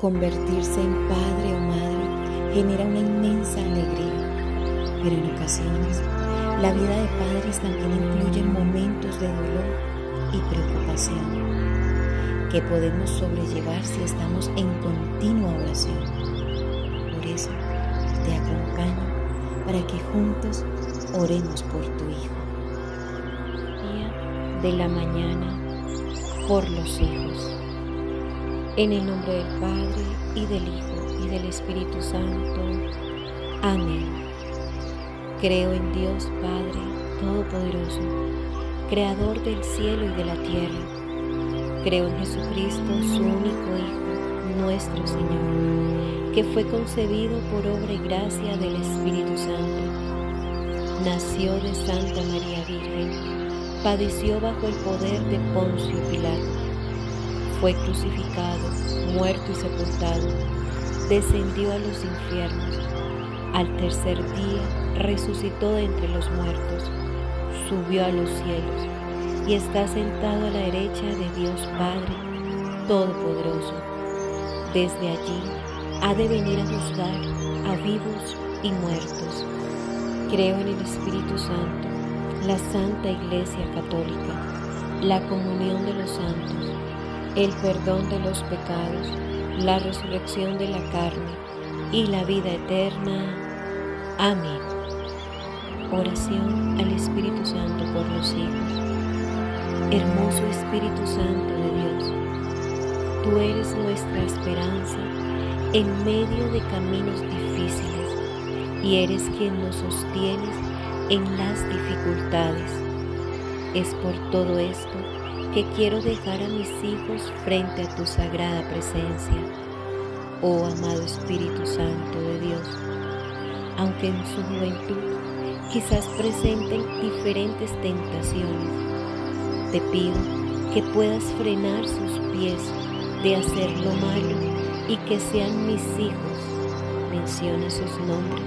Convertirse en padre o madre genera una inmensa alegría, pero en ocasiones la vida de padres también incluye momentos de dolor y preocupación que podemos sobrellevar si estamos en continua oración. Por eso te acompaño para que juntos oremos por tu hijo. Día de la mañana por los hijos. En el nombre del Padre, y del Hijo, y del Espíritu Santo. Amén. Creo en Dios Padre Todopoderoso, Creador del cielo y de la tierra. Creo en Jesucristo, su único Hijo, nuestro Señor, que fue concebido por obra y gracia del Espíritu Santo. Nació de Santa María Virgen, padeció bajo el poder de Poncio Pilato. Fue crucificado, muerto y sepultado, descendió a los infiernos, al tercer día resucitó de entre los muertos, subió a los cielos y está sentado a la derecha de Dios Padre Todopoderoso. Desde allí ha de venir a juzgar a vivos y muertos. Creo en el Espíritu Santo, la Santa Iglesia Católica, la comunión de los santos, el perdón de los pecados, la resurrección de la carne y la vida eterna. Amén. Oración al Espíritu Santo por los hijos. Hermoso Espíritu Santo de Dios, tú eres nuestra esperanza en medio de caminos difíciles y eres quien nos sostienes en las dificultades. Es por todo esto que quiero dejar a mis hijos frente a tu sagrada presencia, oh amado Espíritu Santo de Dios. Aunque en su juventud quizás presenten diferentes tentaciones, te pido que puedas frenar sus pies de hacer lo malo y que sean mis hijos. Menciona sus nombres.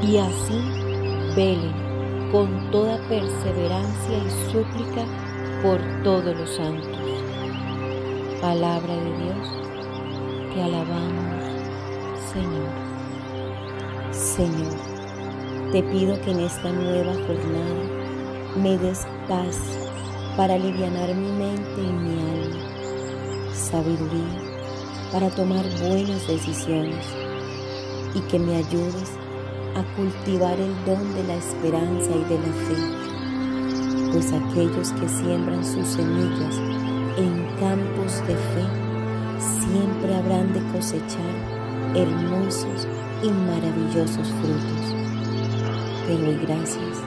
y así velen con toda perseverancia y súplica por todos los santos. Palabra de Dios, te alabamos, Señor. Señor, te pido que en esta nueva jornada me des paz para alivianar mi mente y mi alma, sabiduría para tomar buenas decisiones, y que me ayudes a cultivar el don de la esperanza y de la fe, pues aquellos que siembran sus semillas en campos de fe siempre habrán de cosechar hermosos y maravillosos frutos. Te doy gracias,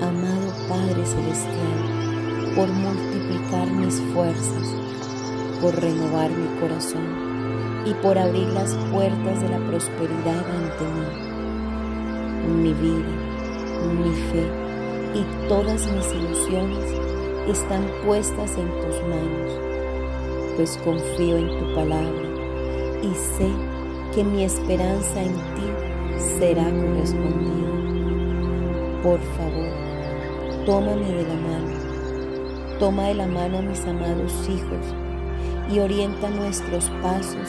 amado Padre Celestial, por multiplicar mis fuerzas, por renovar mi corazón y por abrir las puertas de la prosperidad ante mí. Mi vida, mi fe y todas mis ilusiones están puestas en tus manos, pues confío en tu palabra y sé que mi esperanza en ti será correspondida. Por favor, tómame de la mano, toma de la mano a mis amados hijos y orienta nuestros pasos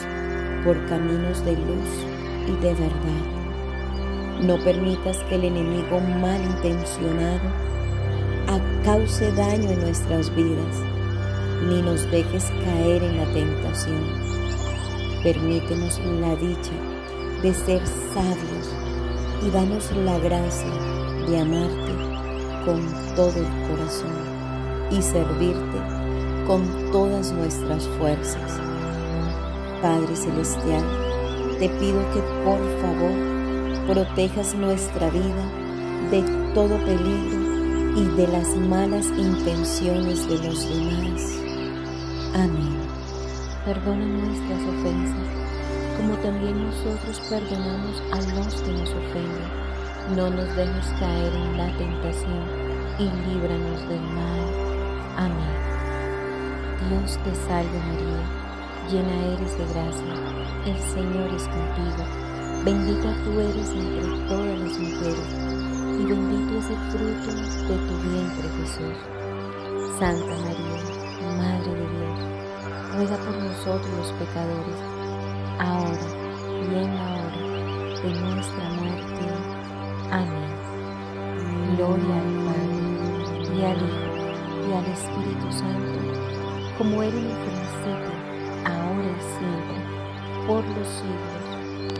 por caminos de luz y de verdad. No permitas que el enemigo malintencionado cause daño en nuestras vidas, ni nos dejes caer en la tentación. Permítenos la dicha de ser sabios y danos la gracia de amarte con todo el corazón y servirte con todas nuestras fuerzas. Padre Celestial, te pido que por favor protejas nuestra vida de todo peligro y de las malas intenciones de los demás. Amén. Perdona nuestras ofensas, como también nosotros perdonamos a los que nos ofenden. No nos dejes caer en la tentación y líbranos del mal. Amén. Dios te salve María, llena eres de gracia, el Señor es contigo, bendita tú eres entre todas las mujeres, y bendito es el fruto de tu vientre, Jesús. Santa María, Madre de Dios, ruega por nosotros los pecadores, ahora y en la hora de nuestra muerte. Amén. Gloria al Padre, y al Hijo, y al Espíritu Santo, como era en el principio, ahora y siempre, por los siglos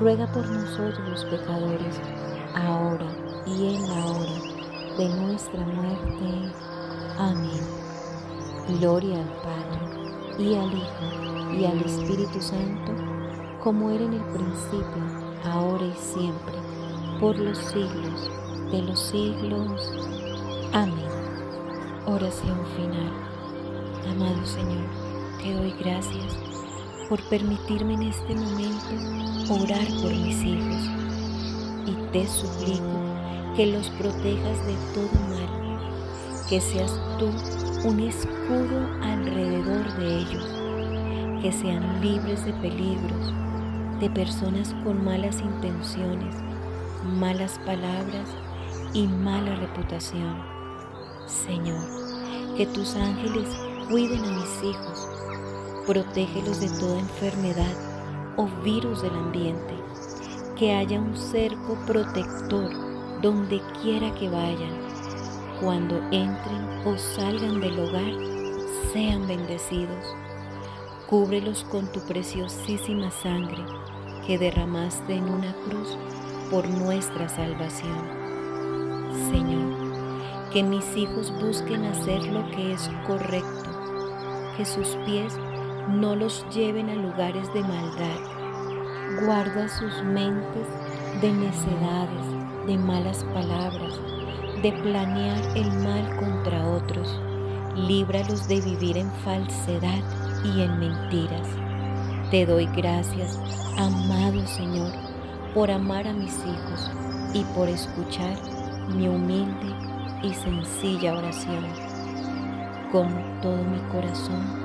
ruega por nosotros los pecadores, ahora y en la hora de nuestra muerte. Amén. Gloria al Padre, y al Hijo, y al Espíritu Santo, como era en el principio, ahora y siempre, por los siglos de los siglos. Amén. Oración final. Amado Señor, te doy gracias por permitirme en este momento orar por mis hijos, y te suplico que los protejas de todo mal, que seas tú un escudo alrededor de ellos, que sean libres de peligros, de personas con malas intenciones, malas palabras y mala reputación. Señor, que tus ángeles cuiden a mis hijos, protégelos de toda enfermedad o virus del ambiente, que haya un cerco protector donde quiera que vayan. Cuando entren o salgan del hogar, sean bendecidos. Cúbrelos con tu preciosísima sangre que derramaste en una cruz por nuestra salvación. Señor, que mis hijos busquen hacer lo que es correcto, que sus pies no los lleven a lugares de maldad. Guarda sus mentes de necedades, de malas palabras, de planear el mal contra otros. Líbralos de vivir en falsedad y en mentiras. Te doy gracias, amado Señor, por amar a mis hijos y por escuchar mi humilde y sencilla oración. Con todo mi corazón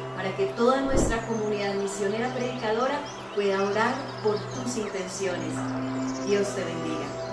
para que toda nuestra comunidad misionera predicadora pueda orar por tus intenciones. Dios te bendiga.